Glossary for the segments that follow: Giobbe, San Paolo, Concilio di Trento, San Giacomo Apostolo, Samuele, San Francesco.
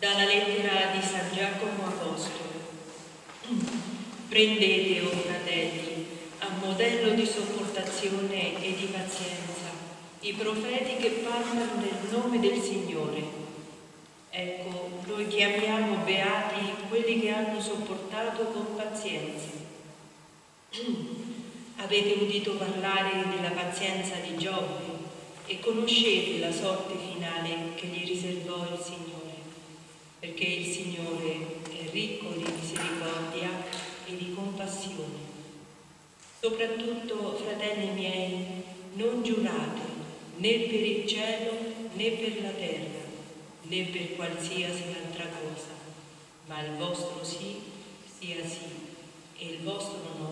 dalla lettera di San Giacomo Apostolo. Prendete, o fratelli, a modello di sopportazione e di pazienza i profeti che parlano nel nome del Signore. Ecco, noi chiamiamo beati quelli che hanno sopportato con pazienza. Avete udito parlare della pazienza di Giobbe e conoscete la sorte finale che gli riservò il Signore, perché il Signore è ricco di misericordia e di compassione. Soprattutto, fratelli miei, non giurate né per il cielo, né per la terra, né per qualsiasi altra cosa, ma il vostro sì sia sì e il vostro no,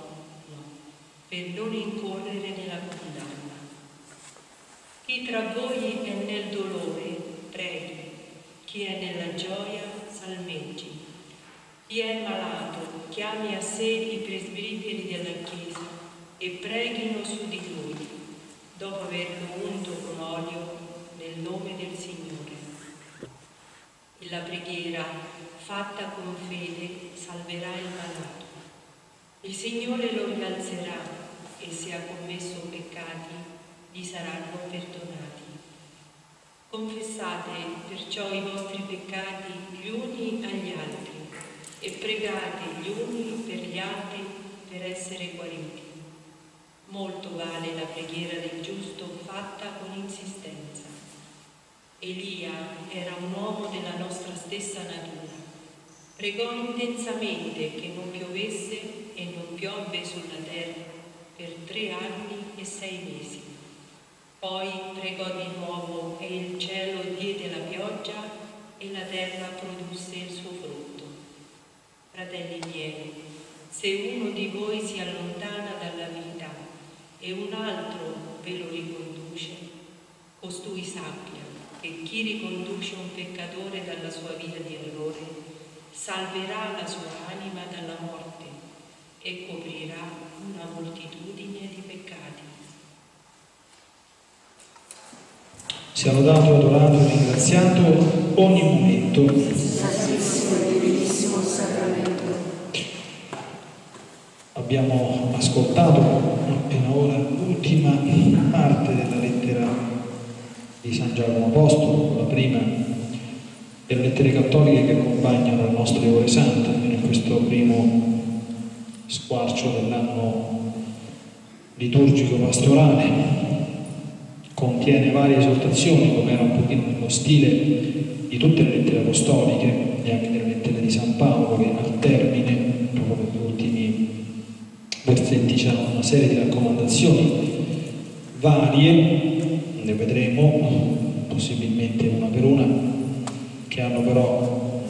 no, per non incorrere nella condanna. Chi tra voi è nel dolore, preghi; chi è nella gioia, salmeggi; chi è malato, chiami a sé i presbiteri della Chiesa e preghino su di lui, dopo averlo unto con olio nel nome del Signore. E la preghiera fatta con fede salverà il malato. Il Signore lo innalzerà e se ha commesso peccati gli saranno perdonati. Confessate perciò i vostri peccati gli uni agli altri e pregate gli uni per gli altri per essere guariti. Molto vale la preghiera del giusto fatta con insistenza. Elia era un uomo della nostra stessa natura. Pregò intensamente che non piovesse e non piovve sulla terra per 3 anni e 6 mesi. Poi pregò di nuovo e il cielo diede la pioggia e la terra produsse il suo frutto. Fratelli miei, se uno di voi si allontana dalla vita e un altro ve lo riconduce, costui sappia che chi riconduce un peccatore dalla sua vita di errore salverà la sua anima dalla morte e coprirà una moltitudine di peccati. Sia lodato, adorato e ringraziato ogni momento. Santissimo e divinissimo sacramento. Abbiamo ascoltato appena ora l'ultima parte della lettera di San Giacomo Apostolo, la prima delle lettere cattoliche che accompagnano le nostre ore sante, in questo primo squarcio dell'anno liturgico pastorale. Contiene varie esortazioni, come era un pochino nello stile di tutte le lettere apostoliche e anche delle lettere di San Paolo, che al termine, proprio negli ultimi versetti, c'erano una serie di raccomandazioni varie, ne vedremo possibilmente una per una, che hanno però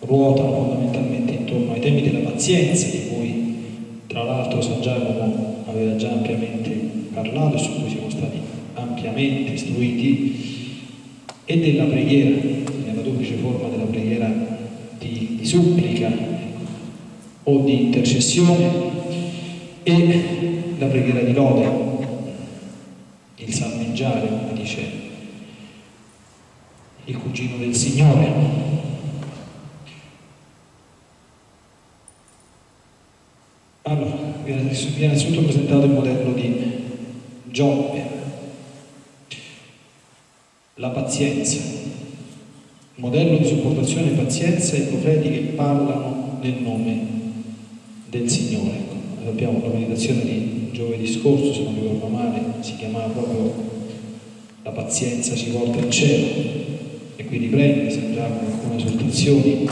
ruotano fondamentalmente intorno ai temi della pazienza, di cui tra l'altro San Giacomo aveva già ampiamente parlato e su cui siamo stati ampiamente istruiti, e della preghiera, nella duplice forma della preghiera di supplica o di intercessione, e la preghiera di lode, il salmeggiare, come dice il cugino del Signore. Allora, viene innanzitutto presentato il modello di Giobbe, la pazienza, modello di sopportazione e pazienza, i profeti che parlano nel nome del Signore. Sappiamo che la meditazione di giovedì scorso, se non ricordo male, si chiamava proprio "La pazienza ci porta al cielo", e qui riprende San Giacomo alcune esortazioni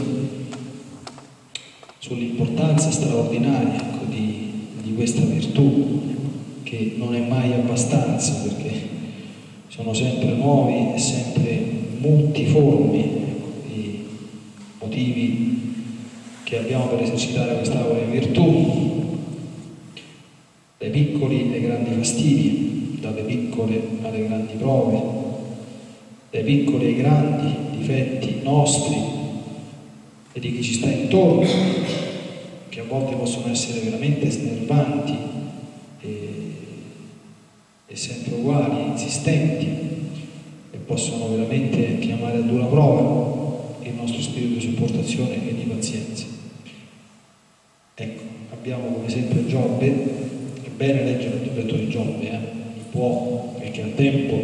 sull'importanza straordinaria, ecco, di questa virtù, che non è mai abbastanza, perché sono sempre nuovi e sempre multiformi, ecco, i motivi che abbiamo per esercitare quest'aura di virtù, dai piccoli ai grandi fastidi, dalle piccole alle grandi prove, dai piccoli ai grandi difetti nostri e di chi ci sta intorno, che a volte possono essere veramente snervanti e sempre uguali, insistenti, e possono veramente chiamare ad una prova che non nostro spirito di sopportazione e di pazienza. Ecco, abbiamo come sempre Giobbe, è bene leggere il libretto di Giobbe, può, perché ha tempo,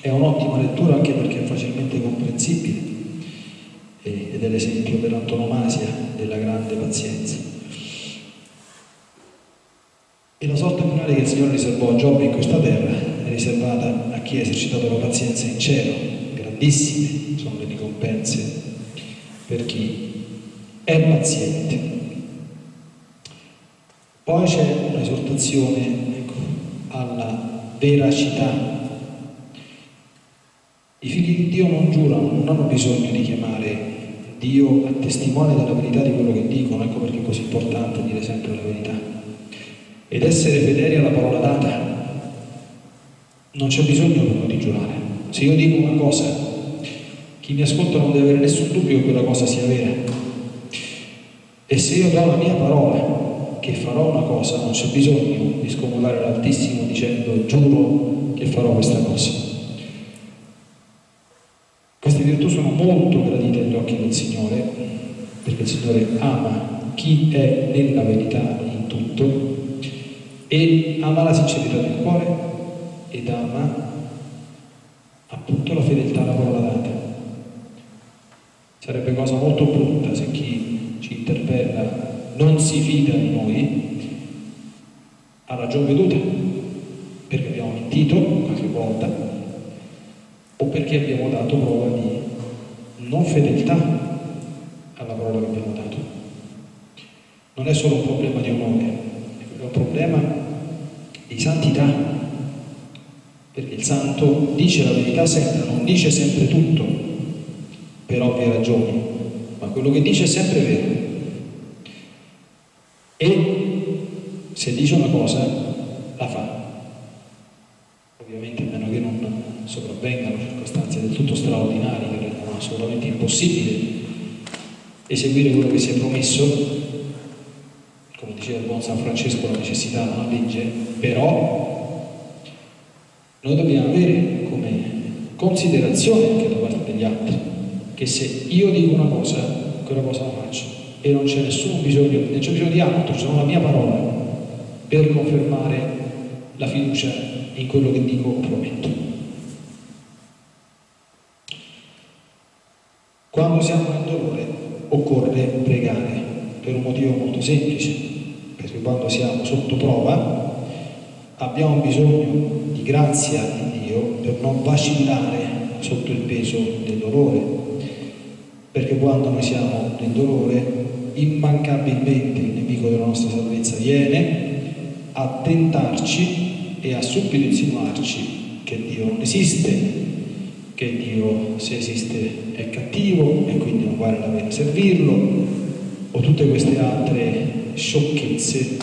è un'ottima lettura anche perché è facilmente comprensibile ed è l'esempio per antonomasia della grande pazienza. E la sorte finale che il Signore riservò a Giobbe in questa terra è riservata a chi ha esercitato la pazienza in cielo. Grandissime sono le ricompense per chi è paziente. Poi c'è un'esortazione alla veracità. I figli di Dio non giurano, non hanno bisogno di chiamare Dio a testimone della verità di quello che dicono, ecco perché è così importante dire sempre la verità ed essere fedeli alla parola data. Non c'è bisogno proprio di giurare. Se io dico una cosa, chi mi ascolta non deve avere nessun dubbio che quella cosa sia vera, e se io do la mia parola che farò una cosa, non c'è bisogno di scomodare l'Altissimo dicendo giuro che farò questa cosa. Queste virtù sono molto gradite agli occhi del Signore, perché il Signore ama chi è nella verità in tutto, e ama la sincerità del cuore, ed ama appunto la fedeltà alla parola data. Sarebbe cosa molto brutta se chi ci interpella non si fida di noi a ragion veduta, perché abbiamo mentito qualche volta o perché abbiamo dato prova di non fedeltà alla parola che abbiamo dato. Non è solo un problema di onore, è un problema di santità, perché il santo dice la verità sempre, non dice sempre tutto per ovvie ragioni, ma quello che dice è sempre vero. E se dice una cosa, la fa. Ovviamente a meno che non sovravvengano circostanze del tutto straordinarie che rendono assolutamente impossibile eseguire quello che si è promesso. Come diceva il buon San Francesco, la necessità non legge, però noi dobbiamo avere come considerazione anche da parte degli altri che se io dico una cosa, quella cosa la faccio. E non c'è nessun bisogno, non c'è bisogno di altro, c'è solo la mia parola per confermare la fiducia in quello che dico o prometto. Quando siamo nel dolore occorre pregare, per un motivo molto semplice, perché quando siamo sotto prova abbiamo bisogno di grazia di Dio per non vacillare sotto il peso del dolore, perché quando noi siamo nel dolore immancabilmente il nemico della nostra salvezza viene a tentarci e a subito insinuarci che Dio non esiste, che Dio se esiste è cattivo e quindi non vale la pena servirlo, o tutte queste altre sciocchezze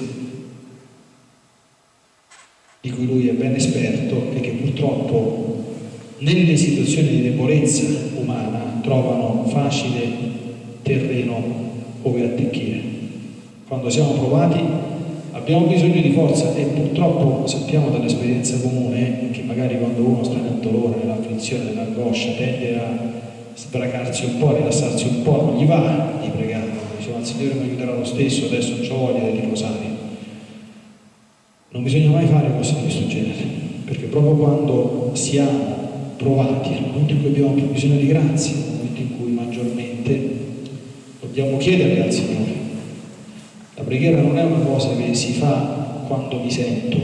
di cui lui è ben esperto e che purtroppo nelle situazioni di debolezza umana trovano facile terreno ove attecchire. Quando siamo provati abbiamo bisogno di forza, e purtroppo sappiamo dall'esperienza comune che magari quando uno sta nel dolore, nell'afflizione, nell'angoscia, tende a sbracarsi un po', a rilassarsi un po', non gli va di pregare, diceva il Signore mi aiuterà lo stesso, adesso non c'ho voglia di rosare. Non bisogna mai fare cose di questo genere, perché proprio quando siamo provati, al momento in cui abbiamo più bisogno di grazia, al momento in cui maggiormente dobbiamo chiedere al Signore. La preghiera non è una cosa che si fa quando mi sento,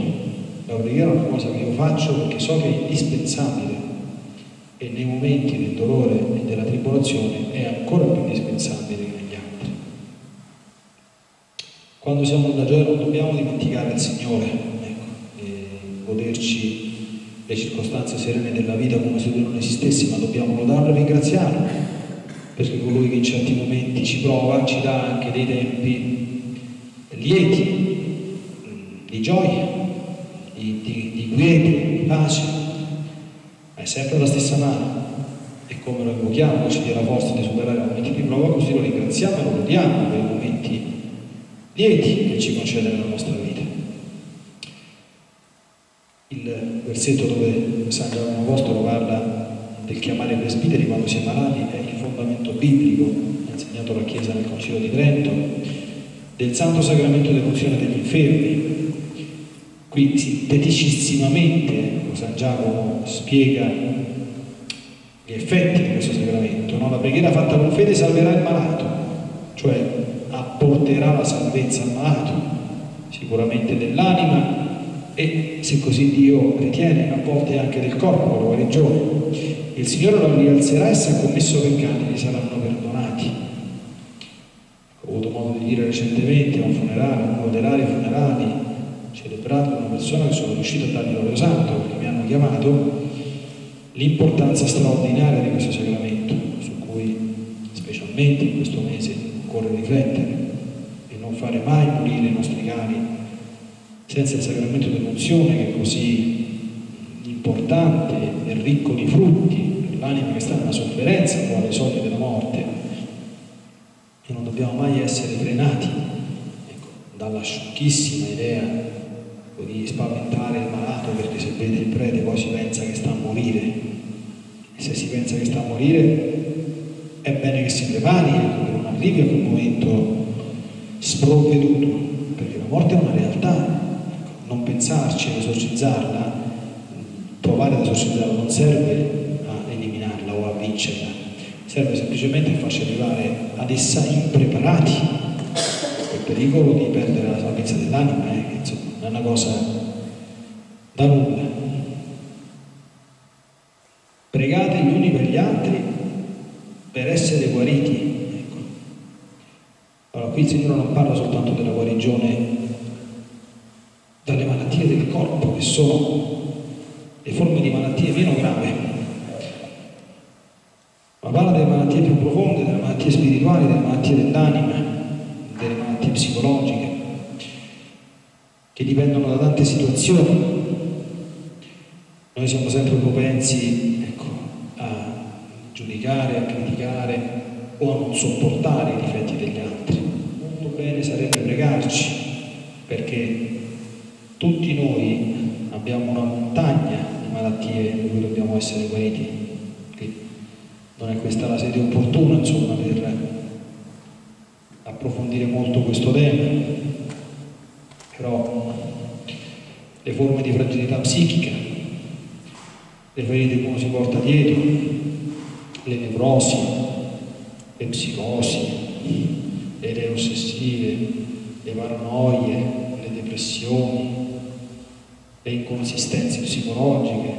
la preghiera è una cosa che io faccio perché so che è indispensabile, e nei momenti del dolore e della tribolazione è ancora più indispensabile che negli altri. Quando siamo da gioia non dobbiamo dimenticare il Signore, ecco, e goderci le circostanze serene della vita come se Lui non esistesse, ma dobbiamo lodarlo e ringraziarlo, perché colui che in certi momenti ci prova ci dà anche dei tempi lieti, di gioia, di quiete, di pace, ma è sempre la stessa mano, e come lo invochiamo ci dia la forza di superare i momenti di prova, così lo ringraziamo e lo godiamo per i momenti lieti che ci concede nella nostra vita. Il versetto dove San Giacomo Apostolo parla del chiamare presbiteri quando si è malati è il fondamento biblico insegnato alla Chiesa nel Concilio di Trento, del Santo Sacramento dell'unzione degli infermi. Qui sinteticissimamente San Giacomo spiega gli effetti di questo sacramento, no? La preghiera fatta con fede salverà il malato, cioè apporterà la salvezza al malato, sicuramente dell'anima e, se così Dio ritiene, a volte anche del corpo, la guarigione. Il Signore lo rialzerà e se ha commesso peccati gli saranno perdonati. Ho avuto modo di dire recentemente a un funerale, a moderare i funerali, celebrato da una persona che sono riuscito a dargli l'olio santo, perché mi hanno chiamato, l'importanza straordinaria di questo sacramento, su cui specialmente in questo mese occorre riflettere e non fare mai morire i nostri cari senza il sacramento dell'unzione, che è così importante e ricco di frutti per l'anima che sta nella sofferenza o alle soglie della morte. E non dobbiamo mai essere frenati, ecco, dalla sciocchissima idea di spaventare il malato, perché se vede il prete poi si pensa che sta a morire, e se si pensa che sta a morire è bene che si prepari, che non arrivi a quel momento sprovveduto, perché la morte è una realtà. Non pensarci ad esorcizzarla, provare ad esorcizzarla non serve a eliminarla o a vincerla, serve semplicemente a farci arrivare ad essa impreparati. Il pericolo di perdere la salvezza dell'anima è che, insomma, è una cosa da nulla. Pregate gli uni per gli altri per essere guariti. Ecco. Allora, qui il Signore non parla soltanto della guarigione dalle malattie del corpo, che sono le forme di malattie meno grave, ma parla delle malattie più profonde, delle malattie spirituali, delle malattie dell'anima, delle malattie psicologiche, che dipendono da tante situazioni. Noi siamo sempre propensi, ecco, a giudicare, a criticare o a non sopportare i difetti degli altri. Molto bene sarebbe pregarci, perché tutti noi abbiamo una montagna di malattie di cui dobbiamo essere guariti. Non è questa la sede opportuna, insomma, per approfondire molto questo tema, però le forme di fragilità psichica, le ferite che uno si porta dietro, le nevrosi, le psicosi, le idee ossessive, le paranoie, le depressioni, le inconsistenze psicologiche,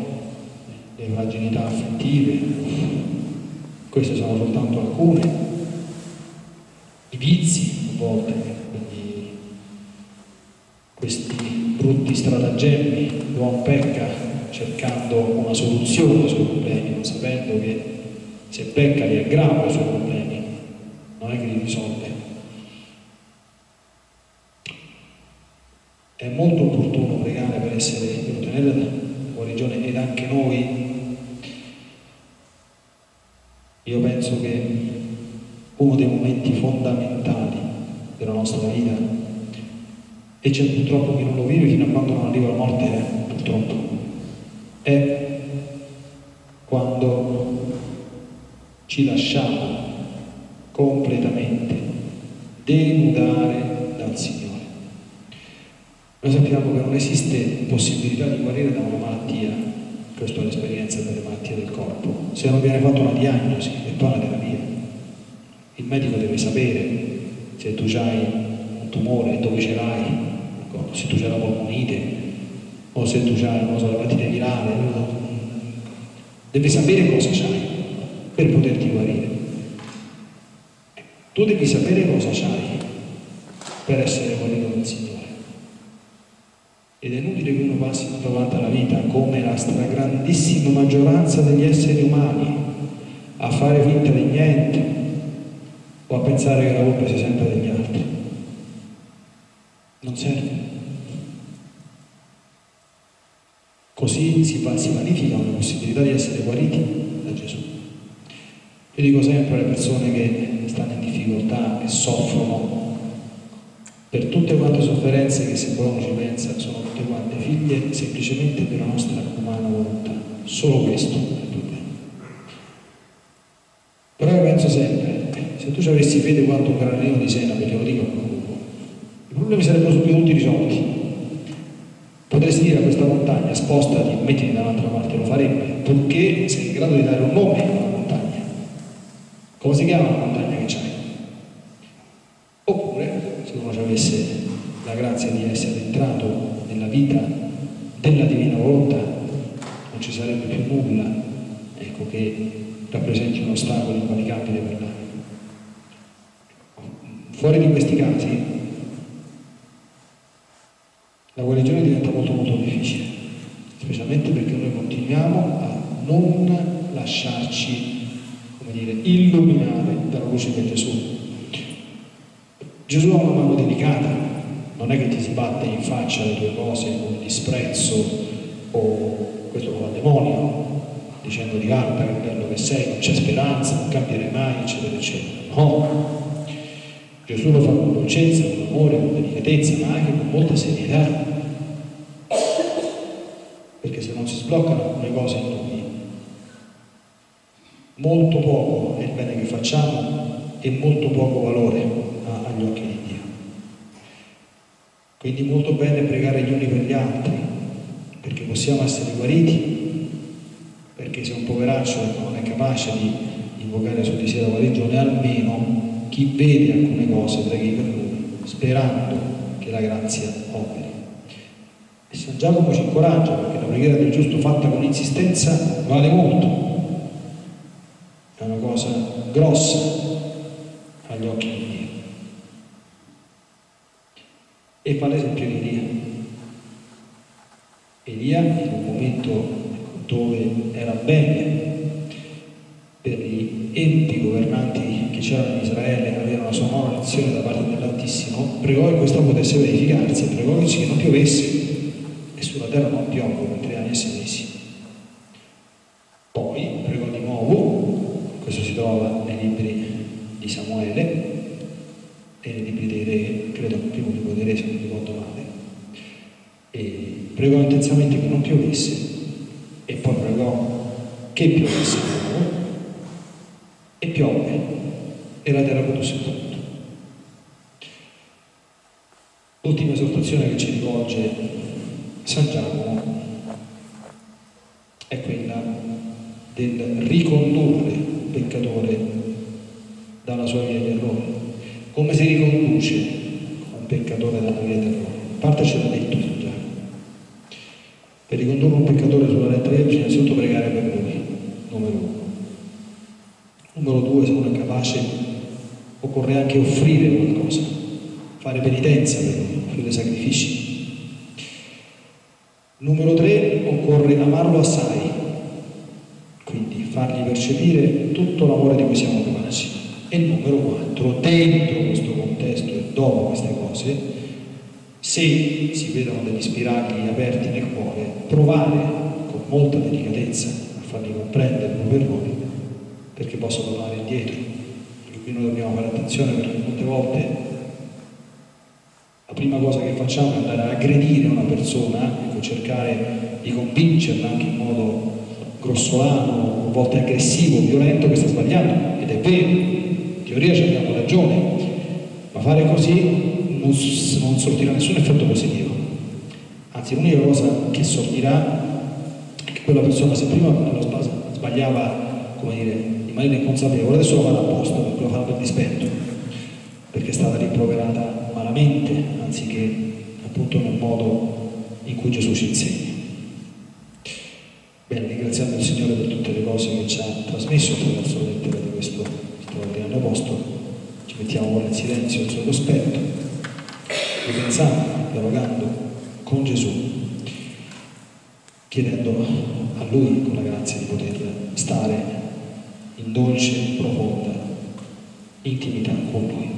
le fragilità affettive, queste sono soltanto alcune, i vizi a volte, quindi questi brutti stratagemmi. L'uomo pecca cercando una soluzione ai suoi problemi, non sapendo che se pecca li aggrava i suoi problemi, non è che li risolve. È molto opportuno pregare per ottenere la guarigione, ed anche noi, io penso che uno dei momenti fondamentali della nostra vita, e c'è purtroppo chi non lo vive fino a quando non arriva la morte, purtroppo, è quando ci lasciamo completamente denudare dal Signore. Noi sappiamo che non esiste possibilità di guarire da una malattia, questa è l'esperienza delle malattie del corpo, se non viene fatta una diagnosi e poi una terapia. Il medico deve sapere se tu hai un tumore, dove ce l'hai, se tu hai la polmonite, o se tu hai, non so, la malattia virale, deve sapere cosa c'hai per poterti guarire. Tu devi sapere cosa c'hai per essere guarito dal Signore. Ed è inutile che uno passi davanti alla vita, come la stragrandissima maggioranza degli esseri umani, a fare finta di niente o a pensare che la colpa sia sempre degli altri. Non serve. Così si vanifica una possibilità di essere guariti da Gesù. Io dico sempre alle persone che stanno in difficoltà, che soffrono per tutte quante sofferenze che, se uno ci pensa, sono tutte quante figlie semplicemente della nostra umana volontà. Solo questo è il problema. Cioè che si vede quanto un granellino di senape, te lo dico, i problemi sarebbero subito tutti risolti. Potresti dire a questa montagna spostati, mettiti da un'altra parte, lo farebbe, purché sei in grado di dare un nome a quella montagna. Come si chiama la montagna che c'hai? Oppure, se uno ci avesse la grazia di essere entrato nella vita della divina volontà, non ci sarebbe più nulla, ecco, che rappresenti un ostacolo in quali campi deve andare. Fuori di questi casi la guarigione diventa molto molto difficile, specialmente perché noi continuiamo a non lasciarci, come dire, illuminare dalla luce di Gesù. Gesù ha una mano delicata, non è che ti si batte in faccia le tue cose con disprezzo o questo con la demonio, dicendo di guarda che bello che sei, non c'è speranza, non cambierai mai, eccetera, eccetera. No. Gesù lo fa con dolcezza, con amore, con delicatezza, ma anche con molta serietà, perché se non si sbloccano alcune cose in noi, molto poco è il bene che facciamo e molto poco valore ha agli occhi di Dio. Quindi molto bene pregare gli uni per gli altri, perché possiamo essere guariti, perché se un poveraccio non è capace di invocare su di sé la guarigione, almeno chi vede alcune cose preghi per lui, sperando che la grazia operi. E San Giacomo ci incoraggia, perché la preghiera del giusto fatta con insistenza vale molto, è una cosa grossa agli occhi di Dio. E fa l'esempio di Elia. Elia, in un momento dove era bene per gli enti governanti che c'erano in Israele, avere una sonora lezione da parte dell'Altissimo, pregò che questa potesse verificarsi, pregò che non piovesse, e sulla terra non piove per 3 anni e 6 mesi. Poi pregò di nuovo, questo si trova nei libri di Samuele e nei libri dei re, credo che primo libro dei re, se non ricordo male, e pregò intensamente che non piovesse, e poi pregò che piovesse di nuovo, e piove, e la terra produsse tutto. L'ultima esortazione che ci rivolge San Giacomo è quella del ricondurre il peccatore dalla sua via di errore. Come si riconduce un peccatore dalla via di errore? In parte ce l'ha detto San Giacomo. Per ricondurre un peccatore sulla retta via bisogna innanzitutto pregare per lui, numero 1. Numero 2, se uno è capace, occorre anche offrire qualcosa, fare penitenza per lui, offrire sacrifici. Numero 3, occorre amarlo assai, quindi fargli percepire tutto l'amore di cui siamo capaci. E numero 4, dentro questo contesto e dopo queste cose, se si vedono degli spiragli aperti nel cuore, provare con molta delicatezza a fargli comprendere il proprio errore, perché posso tornare indietro. Perché qui noi dobbiamo fare attenzione, perché molte volte la prima cosa che facciamo è andare ad aggredire una persona, ecco, cercare di convincerla anche in modo grossolano, a volte aggressivo, violento, che sta sbagliando, ed è vero, in teoria ci abbiamo ragione, ma fare così non sortirà nessun effetto positivo. Anzi, l'unica cosa che sortirà è che quella persona, se prima sbagliava, come dire, in maniera inconsapevole, adesso lo farà apposta, perché lo farà per dispetto, perché è stata rimproverata malamente, anziché appunto nel modo in cui Gesù ci insegna. Bene, ringraziamo il Signore per tutte le cose che ci ha trasmesso attraverso la lettera di questo straordinario apostolo. Ci mettiamo ora in silenzio al suo cospetto, ripensando, dialogando con Gesù, chiedendo a Lui con la grazia di poter stare in dolce, profonda intimità con Lui.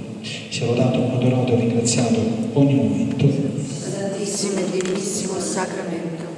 Sia lodato, adorato e ringraziato ogni momento. Santissimo e divinissimo Sacramento.